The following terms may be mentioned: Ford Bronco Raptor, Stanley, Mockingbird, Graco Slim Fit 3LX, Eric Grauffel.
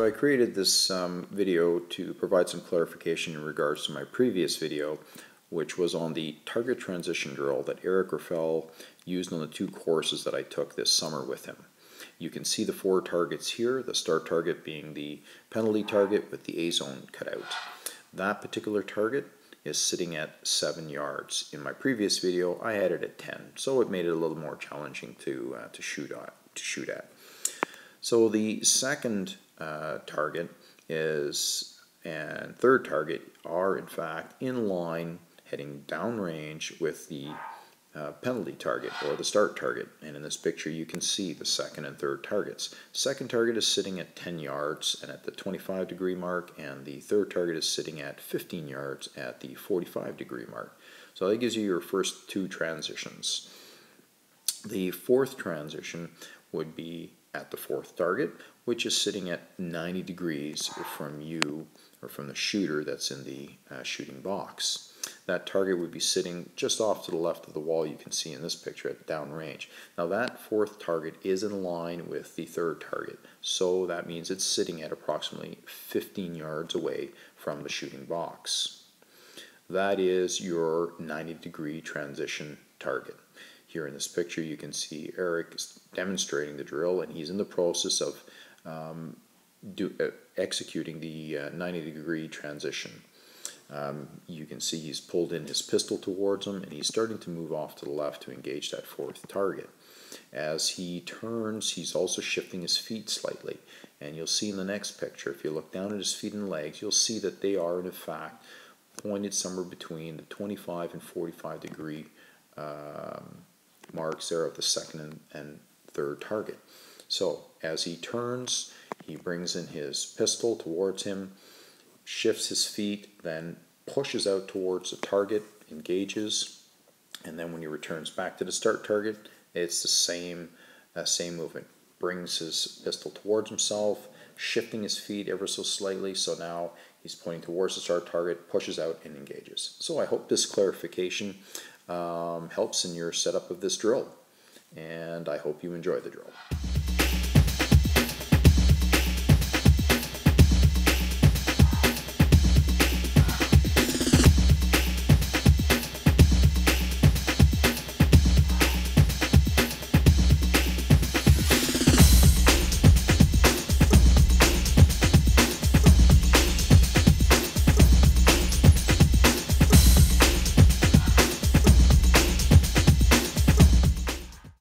So I created this video to provide some clarification in regards to my previous video, which was on the target transition drill that Eric Grauffel used on the two courses that I took this summer with him. You can see the four targets here, the start target being the penalty target with the A zone cut out. That particular target is sitting at 7 yards. In my previous video I had it at 10, so it made it a little more challenging to shoot at. So the second target and third target are in fact in line heading downrange with the penalty target or the start target, and in this picture you can see the second and third targets. Second target is sitting at 10 yards and at the 25-degree mark, and the third target is sitting at 15 yards at the 45-degree mark. So that gives you your first two transitions. The fourth transition would be at the fourth target, which is sitting at 90 degrees from you or from the shooter that's in the shooting box. That target would be sitting just off to the left of the wall you can see in this picture at downrange. Now that fourth target is in line with the third target, so that means it's sitting at approximately 15 yards away from the shooting box. That is your 90-degree transition target. Here in this picture you can see Eric demonstrating the drill, and he's in the process of executing the 90-degree transition. You can see he's pulled in his pistol towards him and he's starting to move off to the left to engage that fourth target. As he turns, he's also shifting his feet slightly, and you'll see in the next picture, if you look down at his feet and legs, you'll see that they are in fact pointed somewhere between the 25 and 45 degree marks there of the second and third target. So as he turns, he brings in his pistol towards him, shifts his feet, then pushes out towards the target, engages, and then when he returns back to the start target, it's the same movement. Brings his pistol towards himself, shifting his feet ever so slightly, so now he's pointing towards the start target, pushes out, and engages. So I hope this clarification helps in your setup of this drill, and I hope you enjoy the drill.